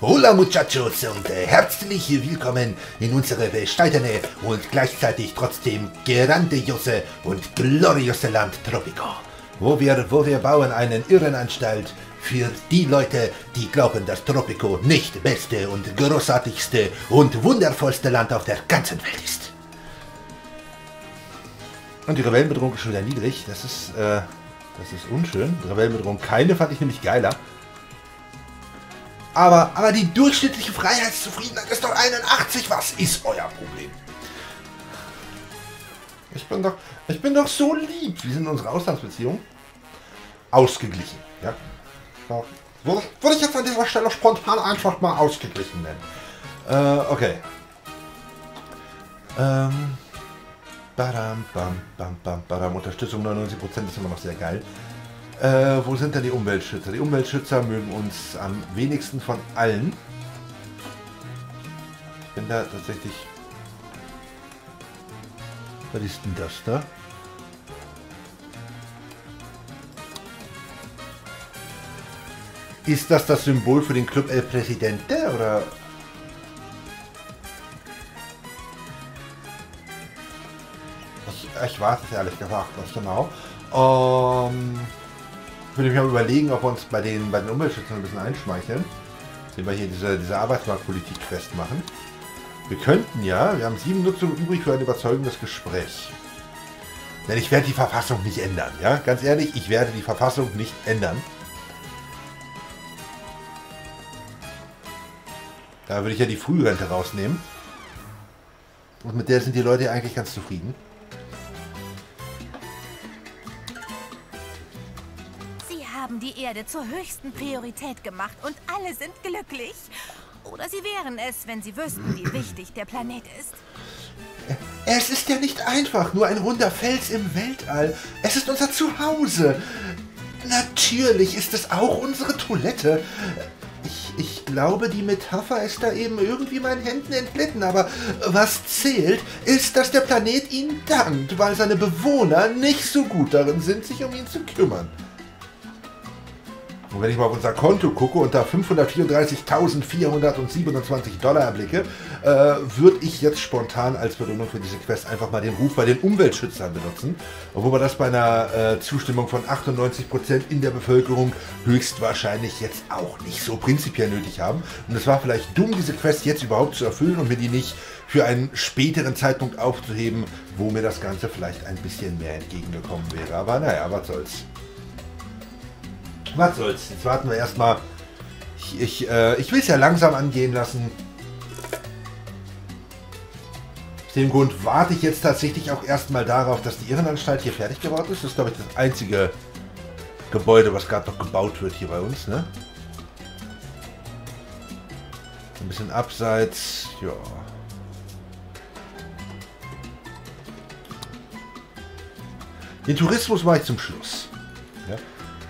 Hola Muchachos und herzlich willkommen in unsere bescheidene und gleichzeitig trotzdem grandiose und gloriose Land Tropico, wo wir bauen einen Irrenanstalt für die Leute, die glauben, dass Tropico nicht beste und großartigste und wundervollste Land auf der ganzen Welt ist. Und die Rebellenbedrohung ist schon wieder niedrig, das ist unschön. Die Rebellenbedrohung keine fand ich nämlich geiler. Aber die durchschnittliche Freiheitszufriedenheit ist doch 81, was ist euer Problem? Ich bin doch so lieb. Wie sind unsere Auslandsbeziehungen? Ausgeglichen, ja. Würde ich jetzt an dieser Stelle spontan einfach mal ausgeglichen nennen. Okay. Badam, bam, bam, bam, badam. Unterstützung 99% ist immer noch sehr geil. Wo sind denn die Umweltschützer? Die Umweltschützer mögen uns am wenigsten von allen. Ich bin da tatsächlich... Was ist denn das da? Ist das das Symbol für den Club El Presidente, oder? Ich weiß es ehrlich gesagt nicht genau. Ich würde mich mal überlegen, ob wir uns bei den Umweltschützern ein bisschen einschmeicheln, indem wir hier diese Arbeitsmarktpolitik-Quest machen. Wir könnten ja, wir haben 7 Nutzungen übrig für ein überzeugendes Gespräch. Denn ich werde die Verfassung nicht ändern, ja? Ganz ehrlich, ich werde die Verfassung nicht ändern. Da würde ich ja die Frührente rausnehmen. Und mit der sind die Leute eigentlich ganz zufrieden. Die Erde zur höchsten Priorität gemacht und alle sind glücklich. Oder sie wären es, wenn sie wüssten, wie wichtig der Planet ist. Es ist ja nicht einfach, nur ein runder Fels im Weltall. Es ist unser Zuhause. Natürlich ist es auch unsere Toilette. Ich glaube, die Metapher ist da eben irgendwie meinen Händen entglitten, aber was zählt, ist, dass der Planet ihnen dankt, weil seine Bewohner nicht so gut darin sind, sich um ihn zu kümmern. Und wenn ich mal auf unser Konto gucke und da 534.427 Dollar erblicke, würde ich jetzt spontan als Belohnung für diese Quest einfach mal den Ruf bei den Umweltschützern benutzen, obwohl wir das bei einer Zustimmung von 98% in der Bevölkerung höchstwahrscheinlich jetzt auch nicht so prinzipiell nötig haben. Und es war vielleicht dumm, diese Quest jetzt überhaupt zu erfüllen und mir die nicht für einen späteren Zeitpunkt aufzuheben, wo mir das Ganze vielleicht ein bisschen mehr entgegengekommen wäre. Aber naja, was soll's. Was soll's? Jetzt warten wir erstmal. Ich will es ja langsam angehen lassen. Aus dem Grund warte ich jetzt tatsächlich auch erstmal darauf, dass die Irrenanstalt hier fertig gebaut ist. Das ist, glaube ich, das einzige Gebäude, was gerade noch gebaut wird hier bei uns, ne? Ein bisschen abseits, ja. Den Tourismus mache ich zum Schluss. Ja.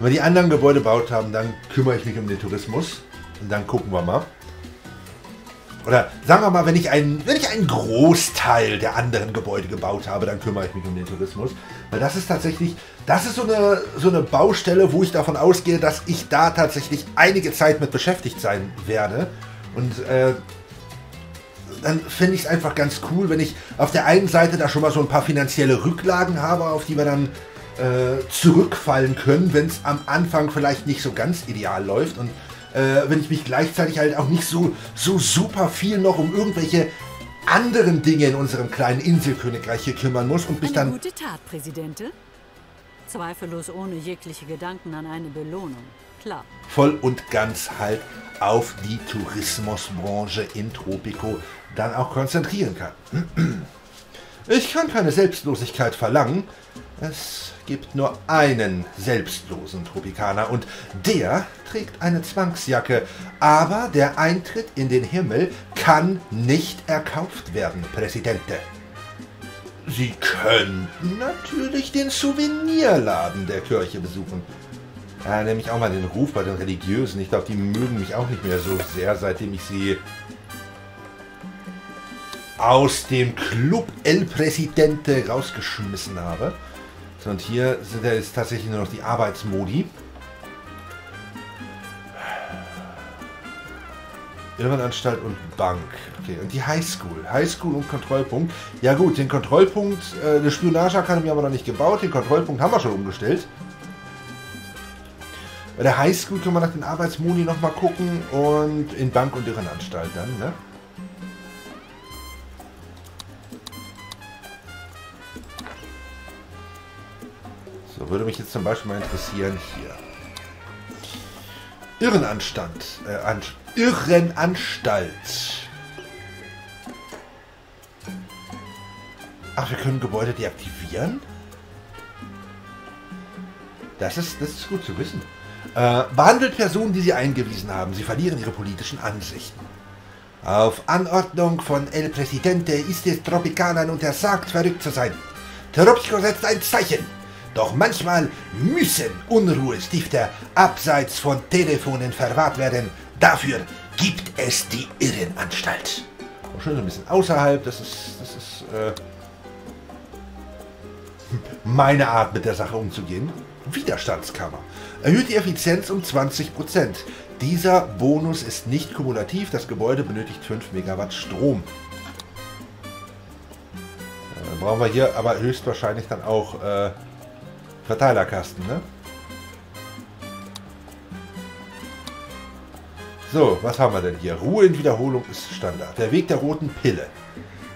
Wenn wir die anderen Gebäude gebaut haben, dann kümmere ich mich um den Tourismus und dann gucken wir mal. Oder sagen wir mal, wenn ich einen Großteil der anderen Gebäude gebaut habe, dann kümmere ich mich um den Tourismus. Weil das ist tatsächlich, das ist so eine Baustelle, wo ich davon ausgehe, dass ich da tatsächlich einige Zeit mit beschäftigt sein werde. Und dann finde ich es einfach ganz cool, wenn ich auf der einen Seite da schon mal so ein paar finanzielle Rücklagen habe, auf die wir dann zurückfallen können, wenn es am Anfang vielleicht nicht so ganz ideal läuft und wenn ich mich gleichzeitig halt auch nicht so super viel noch um irgendwelche anderen Dinge in unserem kleinen Inselkönigreich hier kümmern muss und mich dann... Eine gute Tat, Präsidentin. Zweifellos ohne jegliche Gedanken an eine Belohnung. Klar. Voll und ganz halt auf die Tourismusbranche in Tropico dann auch konzentrieren kann. Ich kann keine Selbstlosigkeit verlangen. Es gibt nur einen selbstlosen Tropikaner und der trägt eine Zwangsjacke. Aber der Eintritt in den Himmel kann nicht erkauft werden, Präsidente. Sie könnten natürlich den Souvenirladen der Kirche besuchen. Ja, nämlich auch mal den Ruf bei den Religiösen. Ich glaube, die mögen mich auch nicht mehr so sehr, seitdem ich sie... aus dem Club El Presidente rausgeschmissen habe. Und hier sind ja jetzt tatsächlich nur noch die Arbeitsmodi. Irrenanstalt und Bank. Okay, und die Highschool. Highschool und Kontrollpunkt. Ja gut, den Kontrollpunkt, eine Spionageakademie haben wir noch nicht gebaut. Den Kontrollpunkt haben wir schon umgestellt. Bei der Highschool können wir nach den Arbeitsmoni nochmal gucken. Und in Bank und Irrenanstalt dann, ne? So, würde mich jetzt zum Beispiel mal interessieren hier. Irrenanstalt. Ach, wir können Gebäude deaktivieren? Das ist gut zu wissen. Behandelt Personen, die sie eingewiesen haben. Sie verlieren ihre politischen Ansichten. Auf Anordnung von El Presidente ist es Tropikanern untersagt, verrückt zu sein. Tropico setzt ein Zeichen. Doch manchmal müssen Unruhestifter abseits von Telefonen verwahrt werden. Dafür gibt es die Irrenanstalt. Auch schön so ein bisschen außerhalb. Das ist meine Art, mit der Sache umzugehen. Widerstandskammer. Erhöht die Effizienz um 20%. Dieser Bonus ist nicht kumulativ. Das Gebäude benötigt 5 Megawatt Strom. Dann brauchen wir hier aber höchstwahrscheinlich dann auch... Verteilerkasten, ne? So, was haben wir denn hier? Ruhe in Wiederholung ist Standard. Der Weg der roten Pille.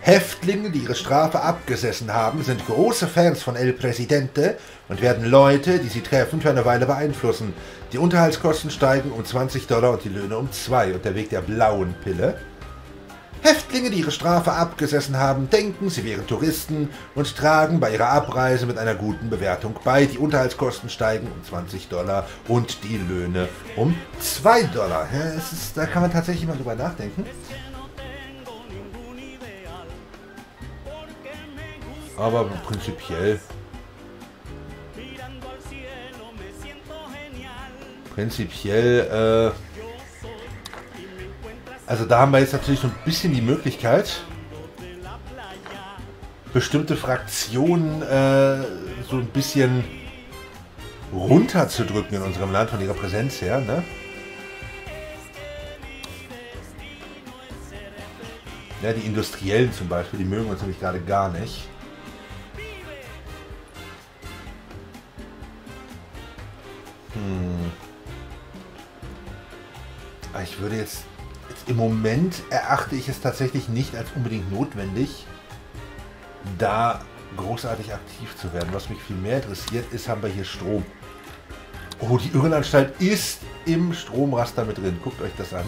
Häftlinge, die ihre Strafe abgesessen haben, sind große Fans von El Presidente und werden Leute, die sie treffen, für eine Weile beeinflussen. Die Unterhaltskosten steigen um $20 und die Löhne um 2. Und der Weg der blauen Pille. Häftlinge, die ihre Strafe abgesessen haben, denken, sie wären Touristen und tragen bei ihrer Abreise mit einer guten Bewertung bei. Die Unterhaltskosten steigen um $20 und die Löhne um $2. Ja, da kann man tatsächlich mal drüber nachdenken. Aber prinzipiell... Also da haben wir jetzt natürlich so ein bisschen die Möglichkeit, bestimmte Fraktionen so ein bisschen runterzudrücken in unserem Land von ihrer Präsenz her, ne? Ja, die Industriellen zum Beispiel, die mögen uns nämlich gerade gar nicht. Ich würde jetzt... Im Moment erachte ich es tatsächlich nicht als unbedingt notwendig, da großartig aktiv zu werden. Was mich viel mehr interessiert ist, haben wir hier Strom. Oh, die Irrenanstalt ist im Stromraster mit drin. Guckt euch das an.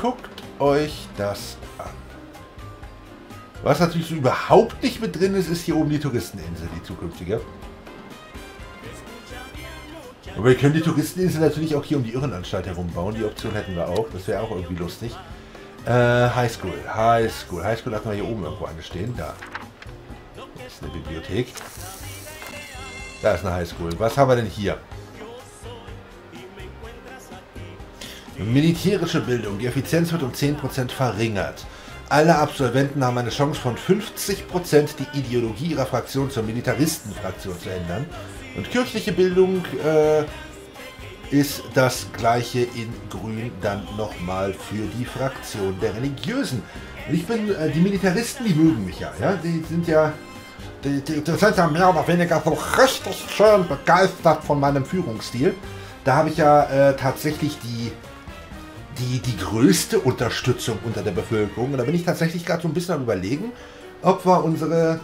Guckt euch das an. Was natürlich so überhaupt nicht mit drin ist, ist hier oben die Touristeninsel, die zukünftige. Aber wir können die Touristeninsel natürlich auch hier um die Irrenanstalt herum bauen. Die Option hätten wir auch. Das wäre auch irgendwie lustig. Highschool. Highschool. Highschool hatten wir hier oben irgendwo angestehen. Da. Das ist eine Bibliothek. Da ist eine Highschool. Was haben wir denn hier? Militärische Bildung. Die Effizienz wird um 10% verringert. Alle Absolventen haben eine Chance von 50%, die Ideologie ihrer Fraktion zur Militaristenfraktion zu ändern. Und kirchliche Bildung ist das gleiche in Grün dann nochmal für die Fraktion der Religiösen. Und ich bin, die Militaristen, die mögen mich ja. Die sind ja, die sind ja mehr oder weniger so richtig schön begeistert von meinem Führungsstil. Da habe ich ja tatsächlich die größte Unterstützung unter der Bevölkerung. Und da bin ich tatsächlich gerade so ein bisschen am Überlegen, ob wir unsere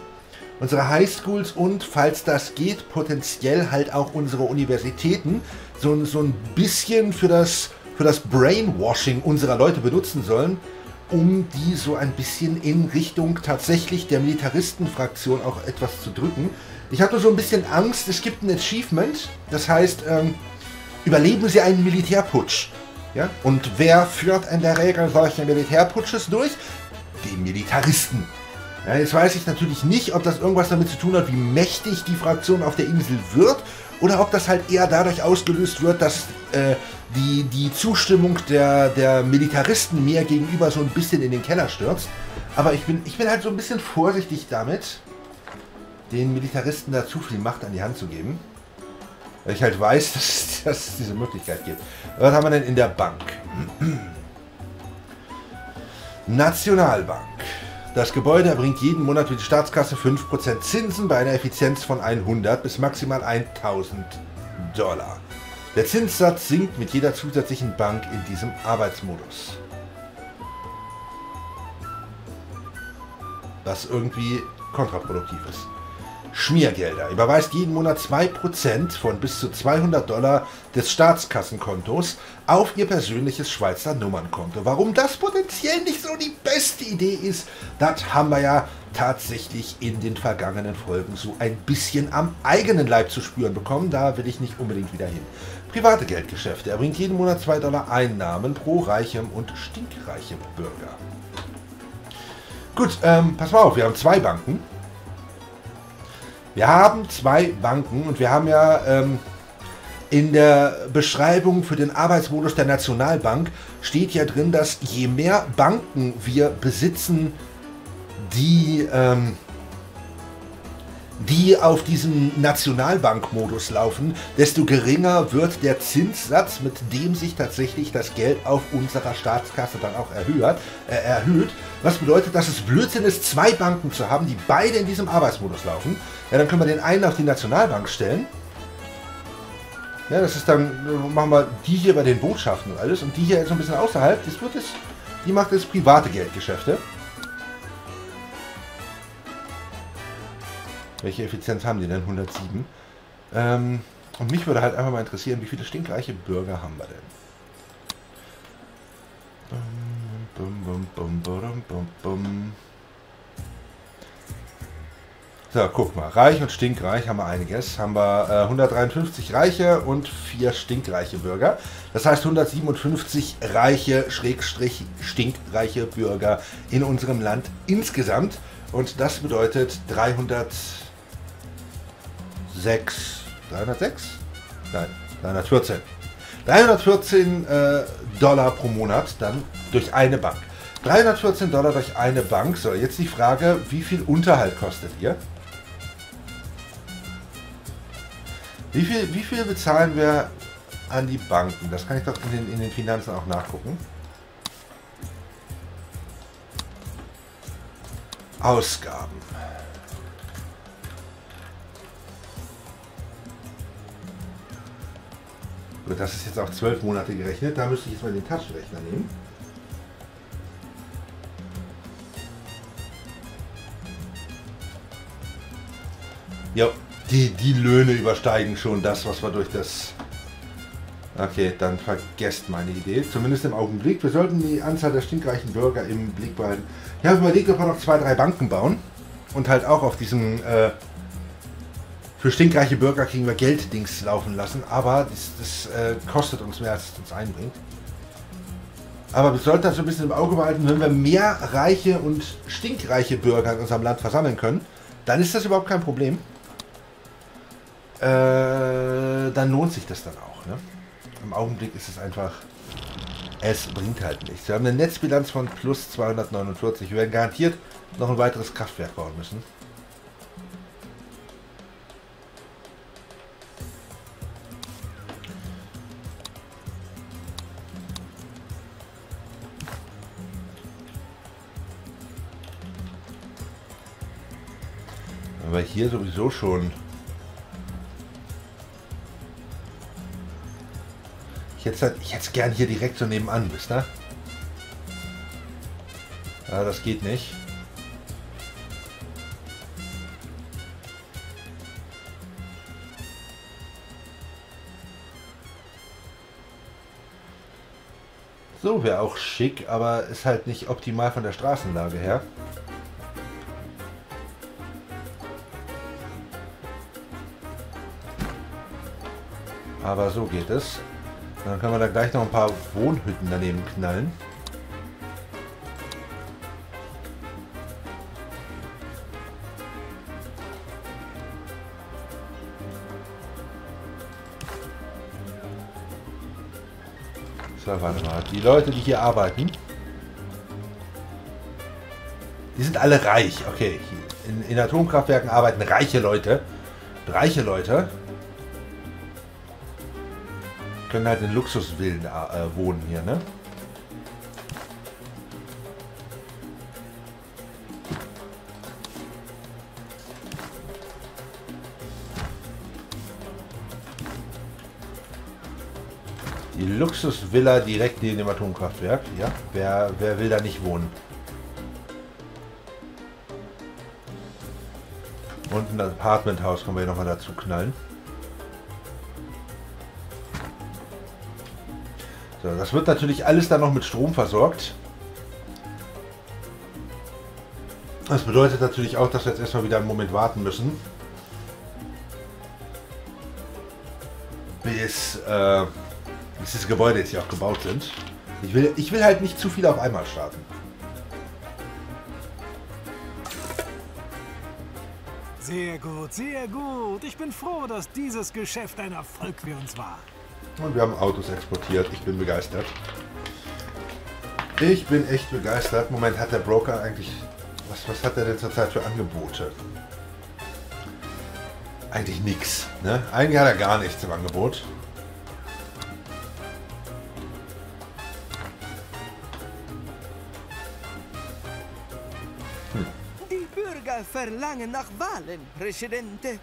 Highschools und, falls das geht, potenziell halt auch unsere Universitäten so ein bisschen für das Brainwashing unserer Leute benutzen sollen, um die so ein bisschen in Richtung tatsächlich der Militaristenfraktion auch etwas zu drücken. Ich habe nur so ein bisschen Angst, es gibt ein Achievement, das heißt, überleben Sie einen Militärputsch. Ja? Und wer führt in der Regel solche Militärputsches durch? Die Militaristen. Ja, jetzt weiß ich natürlich nicht, ob das irgendwas damit zu tun hat, wie mächtig die Fraktion auf der Insel wird, oder ob das halt eher dadurch ausgelöst wird, dass die Zustimmung der Militaristen mir gegenüber so ein bisschen in den Keller stürzt. Aber ich bin halt so ein bisschen vorsichtig damit, den Militaristen da zu viel Macht an die Hand zu geben. Weil ich halt weiß, dass es diese Möglichkeit gibt. Was haben wir denn in der Bank? Nationalbank. Das Gebäude erbringt jeden Monat für die Staatskasse 5% Zinsen bei einer Effizienz von 100 bis maximal 1000 $. Der Zinssatz sinkt mit jeder zusätzlichen Bank in diesem Arbeitsmodus. Was irgendwie kontraproduktiv ist. Schmiergelder. Überweist jeden Monat 2% von bis zu 200 $ des Staatskassenkontos auf Ihr persönliches Schweizer Nummernkonto. Warum das potenziell nicht so die beste Idee ist, das haben wir ja tatsächlich in den vergangenen Folgen so ein bisschen am eigenen Leib zu spüren bekommen. Da will ich nicht unbedingt wieder hin. Private Geldgeschäfte. Er bringt jeden Monat 2 $ Einnahmen pro reichem und stinkreichem Bürger. Gut, pass mal auf, wir haben zwei Banken. Wir haben zwei Banken und wir haben ja in der Beschreibung für den Arbeitsmodus der Nationalbank steht ja drin, dass je mehr Banken wir besitzen, die auf diesem Nationalbankmodus laufen, desto geringer wird der Zinssatz, mit dem sich tatsächlich das Geld auf unserer Staatskasse dann auch erhöht. Was bedeutet, dass es Blödsinn ist, zwei Banken zu haben, die beide in diesem Arbeitsmodus laufen. Ja, dann können wir den einen auf die Nationalbank stellen. Ja, das ist dann, machen wir die hier bei den Botschaften und alles. Und die hier ist so ein bisschen außerhalb. Die macht jetzt private Geldgeschäfte. Welche Effizienz haben die denn? 107. Und mich würde halt einfach mal interessieren, wie viele stinkreiche Bürger haben wir denn? So, guck mal. Reich und stinkreich haben wir einiges. Haben wir 153 Reiche und 4 stinkreiche Bürger. Das heißt 157 reiche, Schrägstrich, stinkreiche Bürger in unserem Land insgesamt. Und das bedeutet 314 $ pro Monat dann durch eine Bank. 314 $ durch eine Bank. So, jetzt die Frage, wie viel Unterhalt kostet ihr? Wie viel bezahlen wir an die Banken? Das kann ich doch in den Finanzen auch nachgucken. Ausgaben. Gut, das ist jetzt auf 12 Monate gerechnet. Da müsste ich jetzt mal den Taschenrechner nehmen. Ja, die Löhne übersteigen schon das, was wir durch das... Okay, dann vergesst meine Idee. Zumindest im Augenblick. Wir sollten die Anzahl der stinkreichen Bürger im Blick behalten. Ich habe überlegt, ob wir noch 2, 3 Banken bauen. Und halt auch auf diesem... für stinkreiche Bürger kriegen wir Gelddings laufen lassen. Aber das kostet uns mehr, als es uns einbringt. Aber wir sollten das so ein bisschen im Auge behalten. Wenn wir mehr reiche und stinkreiche Bürger in unserem Land versammeln können, dann ist das überhaupt kein Problem. Dann lohnt sich das dann auch, ne? Im Augenblick ist es einfach, es bringt halt nichts. Wir haben eine Netzbilanz von plus 249. Wir werden garantiert noch ein weiteres Kraftwerk bauen müssen. Aber hier sowieso schon... Ich hätte gern hier direkt so nebenan, wisst ihr? Ja, das geht nicht. So wäre auch schick, aber ist halt nicht optimal von der Straßenlage her. Aber so geht es. Dann können wir da gleich noch ein paar Wohnhütten daneben knallen. So, warte mal. Die Leute, die hier arbeiten, die sind alle reich. Okay, in Atomkraftwerken arbeiten reiche Leute. können halt in Luxusvillen wohnen hier, ne? Die Luxusvilla direkt neben dem Atomkraftwerk. Ja, wer will da nicht wohnen? Und ein Apartmenthaus können wir nochmal dazu knallen. So, das wird natürlich alles dann noch mit Strom versorgt. Das bedeutet natürlich auch, dass wir jetzt erstmal wieder einen Moment warten müssen. Bis diese Gebäude jetzt hier auch gebaut sind. Ich will halt nicht zu viel auf einmal starten. Sehr gut, sehr gut. Ich bin froh, dass dieses Geschäft ein Erfolg für uns war. Und wir haben Autos exportiert. Ich bin begeistert. Ich bin echt begeistert. Moment, hat der Broker eigentlich... Was hat er denn zurzeit für Angebote? Eigentlich nichts, ne? Eigentlich hat er gar nichts im Angebot. Verlangen nach Wahlen, Präsidente.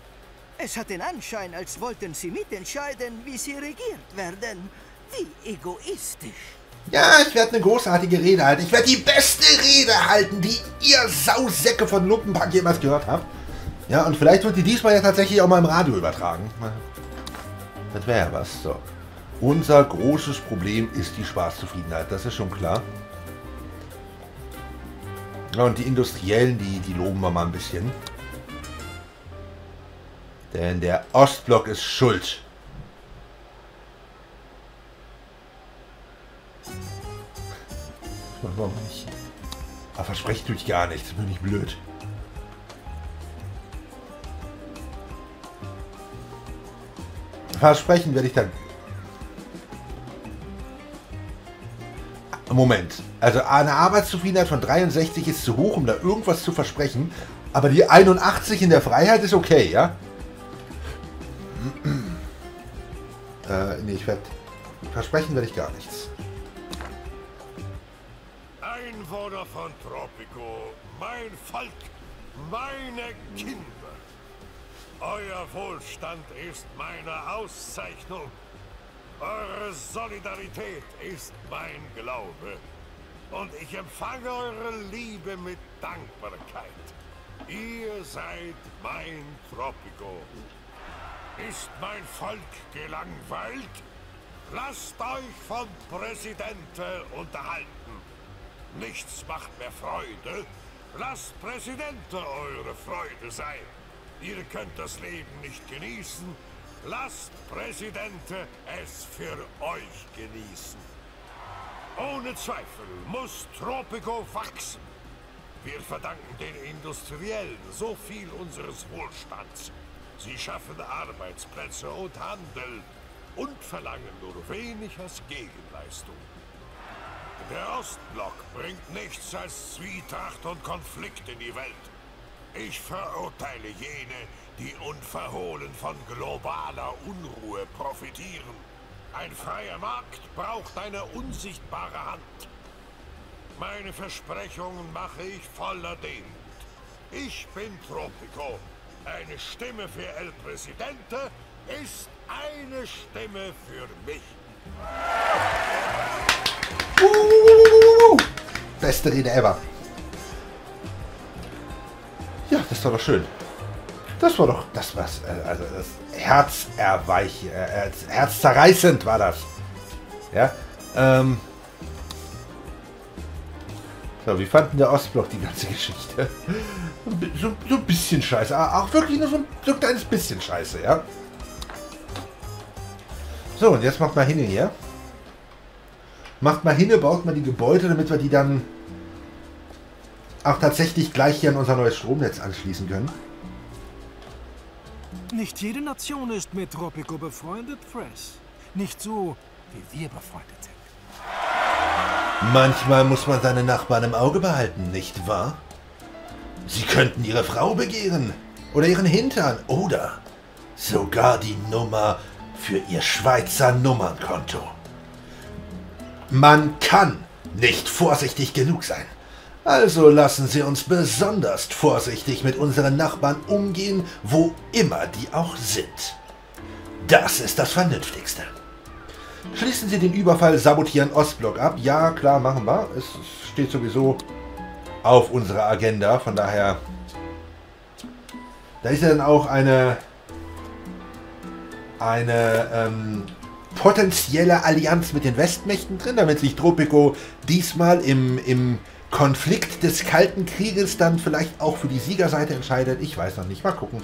Es hat den Anschein, als wollten Sie mitentscheiden, wie Sie regiert werden. Wie egoistisch. Ja, ich werde eine großartige Rede halten. Ich werde die beste Rede halten, die ihr Sausäcke von Lumpenpack jemals gehört habt. Ja, und vielleicht wird die diesmal ja tatsächlich auch mal im Radio übertragen. Das wäre ja was. So. Unser großes Problem ist die Spaßzufriedenheit. Das ist schon klar. Ja, und die Industriellen, die loben wir mal ein bisschen. Denn der Ostblock ist schuld. Aber versprechen tue ich gar nichts, bin ich blöd. Versprechen werde ich dann... Moment, also eine Arbeitszufriedenheit von 63 ist zu hoch, um da irgendwas zu versprechen, aber die 81 in der Freiheit ist okay, ja? Nee, versprechen werde ich gar nichts. Einwohner von Tropico, mein Volk, meine Kinder, euer Wohlstand ist meine Auszeichnung. Eure Solidarität ist mein Glaube. Und ich empfange eure Liebe mit Dankbarkeit. Ihr seid mein Tropico. Ist mein Volk gelangweilt? Lasst euch vom Presidente unterhalten. Nichts macht mehr Freude. Lasst Presidente eure Freude sein. Ihr könnt das Leben nicht genießen. Lasst Präsidente es für euch genießen. Ohne Zweifel muss Tropico wachsen. Wir verdanken den Industriellen so viel unseres Wohlstands. Sie schaffen Arbeitsplätze und Handel und verlangen nur wenig als Gegenleistung. Der Ostblock bringt nichts als Zwietracht und Konflikt in die Welt. Ich verurteile jene, die unverhohlen von globaler Unruhe profitieren. Ein freier Markt braucht eine unsichtbare Hand. Meine Versprechungen mache ich voller Demut. Ich bin Tropico. Eine Stimme für El Presidente ist eine Stimme für mich. Beste Rede ever. Ja, das war doch schön. Das war doch das, was, also das herzzerreißend war das. Ja, so, wie fanden der Ostblock die ganze Geschichte? So ein bisschen scheiße, auch wirklich nur so ein kleines bisschen scheiße, ja. So, und jetzt macht mal hin hier. Macht mal hin, baut mal die Gebäude, damit wir die dann auch tatsächlich gleich hier an unser neues Stromnetz anschließen können. Nicht jede Nation ist mit Tropico befreundet, Press. Nicht so, wie wir befreundet sind. Manchmal muss man seine Nachbarn im Auge behalten, nicht wahr? Sie könnten ihre Frau begehren. Oder ihren Hintern. Oder sogar die Nummer für ihr Schweizer Nummernkonto. Man kann nicht vorsichtig genug sein. Also lassen Sie uns besonders vorsichtig mit unseren Nachbarn umgehen, wo immer die auch sind. Das ist das Vernünftigste. Schließen Sie den Überfall, sabotieren Ostblock ab. Ja, klar, machen wir. Es steht sowieso auf unserer Agenda, von daher... Da ist ja dann auch eine potenzielle Allianz mit den Westmächten drin, damit sich Tropico diesmal im Konflikt des Kalten Krieges dann vielleicht auch für die Siegerseite entscheidet. Ich weiß noch nicht. Mal gucken.